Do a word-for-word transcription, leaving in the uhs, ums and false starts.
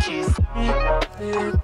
Cheers.